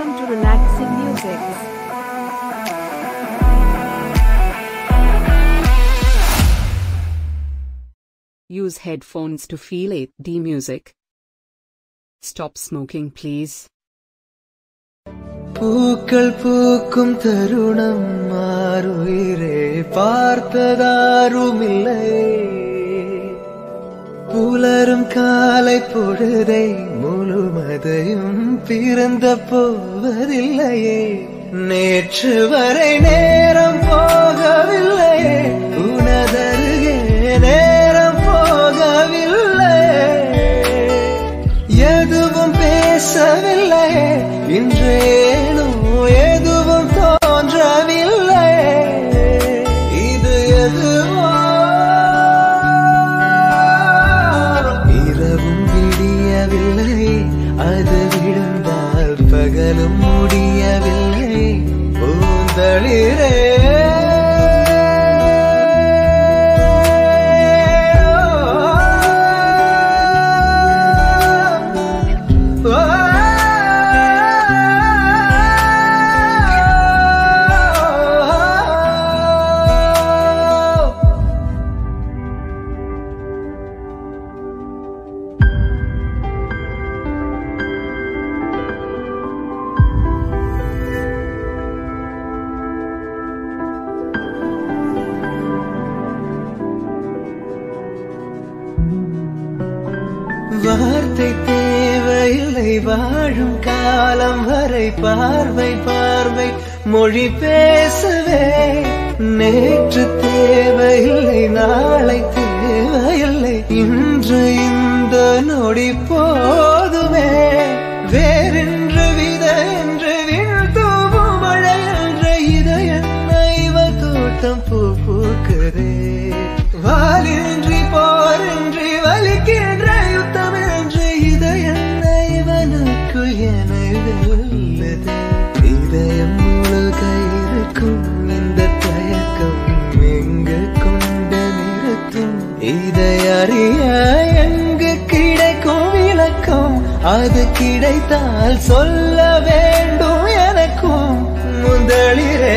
Welcome to Relaxing Musics. Use headphones to feel 8D music. Stop smoking, please. പൂക്കൾ പൂക്കും തരുണം മാറുയിരേ പാർത്തതാരുമില്ലേ പുലരും കാലൈ പൊഴുതൈ മുഴുമതയും പിറന്ത പോവതില്ലയേ നേற்று വരെ നേരം പോകവില്ലയേ ഉണതരുകേ നേരം പോകവില്ലേ എതുവും പേസവില്ലയേ ഇന്നേ வார்த்தை தேவையில்லை வாழும் காலம் வரை பார்வை பார்வை மொழி பேசவே நேற்று தேவையில்லை நாளை தேவையில்லை இன்று இந்த நொடி போதுமே வேறென்று விதை என்று விண்தூவு மழை என்று இதை என்ன இவ தோட்டம் பூ பூக்கிறே வாலின்றி போரின்றி வலிக்கின்ற அது கிடைத்தால் சொல்ல வேண்டும் எனக்கும் முதலிரே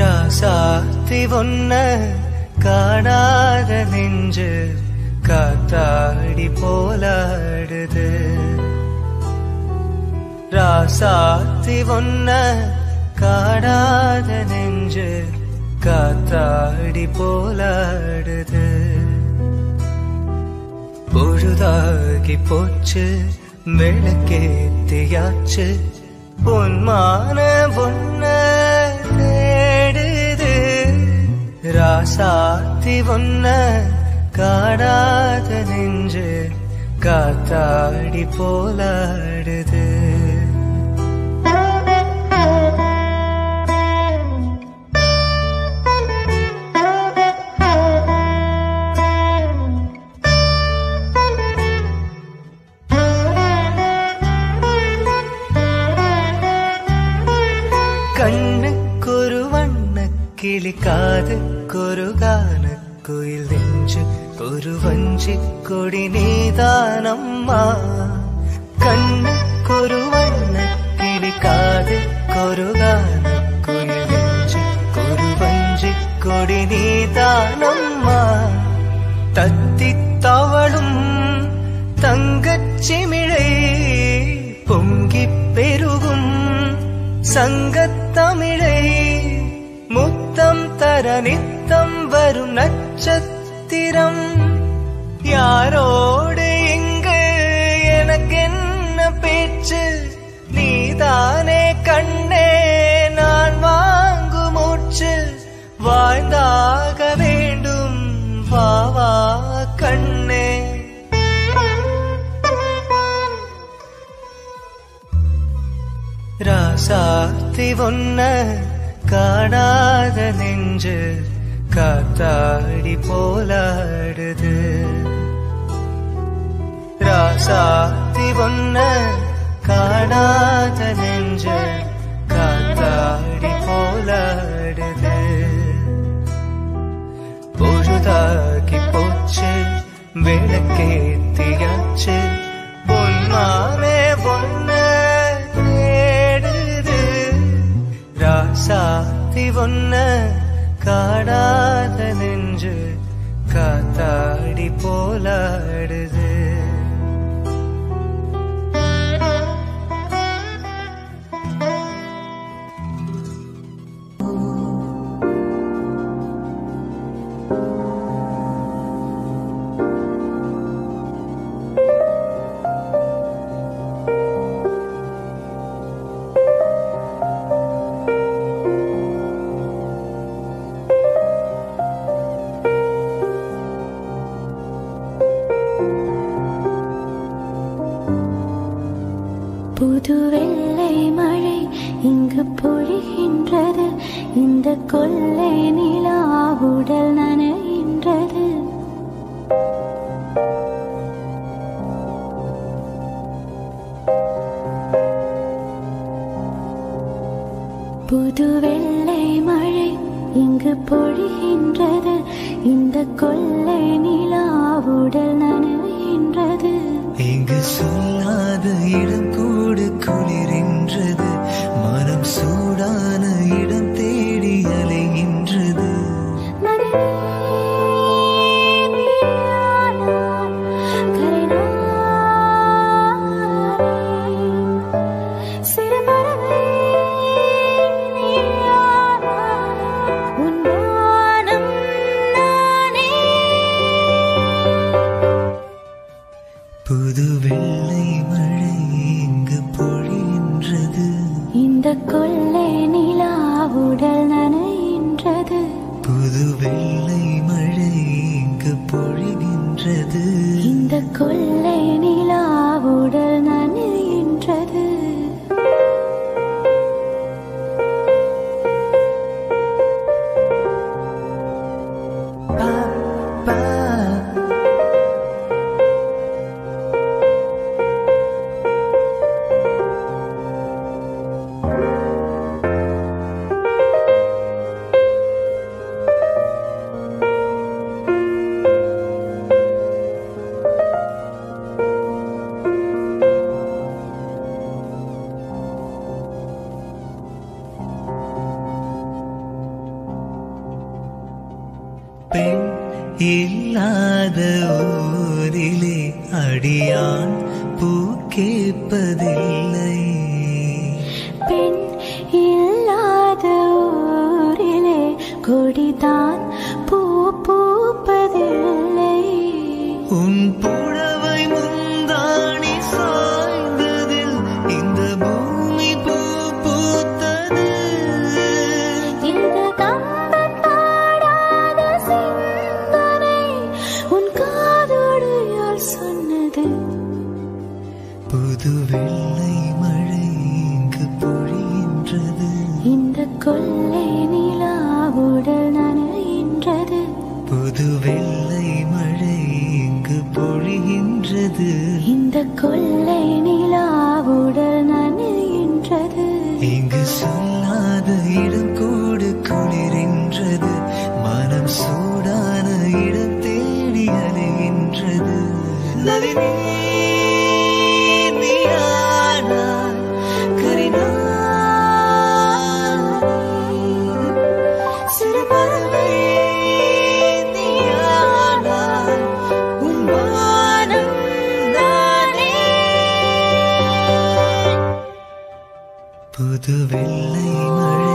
ராசாத்தி ஒன்ன காணாத நெஞ்சு காத்தாடி போலாடுது ராசாத்தி ஒன்ன காணாத நெஞ்சு காத்தாடி போலாடுது பொழுதாகி போச்சு விளக்கேத்தியாச்சு பொன்மான பொன்ன ராசாத்தி ஒன்ன காடாத நெஞ்சு காத்தாடி போலாடுது கண்ணுக்கொரு வண்ண கிளி காது ஒரு கானக்குயில் நெஞ்சு ஒரு வஞ்சிக் கொடி நீதானம்மா கண்ணுக்கொரு வண்ணக்கிளி காதுக்கொரு கானக்குயில் நெஞ்சு ஒரு வஞ்சிக் கொடி நீதானம்மா தத்தித் தவளும் தங்கச் சிமிழை பொங்கிப் பெருகும் சங்கத் தமிழை മുത്തം തരനിത്തം വരും നക്ഷത്രം യാരോട് എങ്ക് എനക്കെന്ന പേച്ച് നീതാനേ കണ്ണേ நான் വാങ്ങു മൂച്ച് வாழ்ந்தாக வேண்டும் വാവാ കണ്ണേ ராசாத்தி ஒன்ன காணாத நெஞ்சு காத்தாடி போலாடுது ராசாத்தி ஒன்ன காணாத நெஞ்சு காத்தாடி போலாடுது பொழுதாகி போச்சு விளக்கேத்தியாச்சு பொன்மாரே பொன்ன சாத்தி ஒன்ன காடாத நெஞ்சு காத்தாடி போலாடுது புது வெள்ளை மழை